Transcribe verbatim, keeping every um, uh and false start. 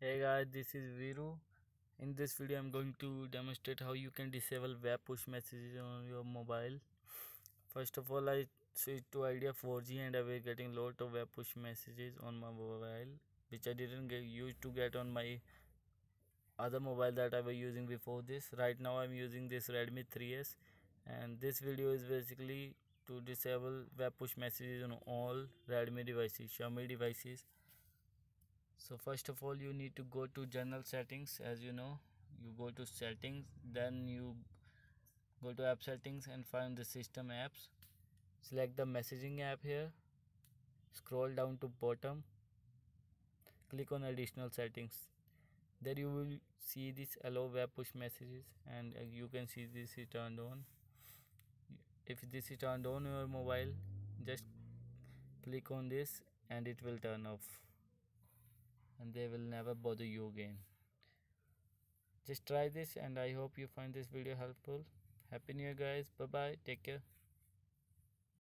Hey guys, this is Viru. In this video I'm going to demonstrate how you can disable web push messages on your mobile. First of all, I switched to Idea four G and I was getting lot of web push messages on my mobile, which I didn't get used to get on my other mobile that I was using before this. Right now I'm using this Redmi three S, and this video is basically to disable web push messages on all Redmi devices, Xiaomi devices. So first of all, you need to go to general settings. As you know, you go to settings, then you go to app settings and find the system apps. Select the messaging app here, scroll down to bottom, click on additional settings. There you will see this allow web push messages, and you can see this is turned on. If this is turned on your mobile, just click on this and it will turn off, and they will never bother you again. Just try this, and I hope you find this video helpful. Happy New Year guys, bye bye, take care.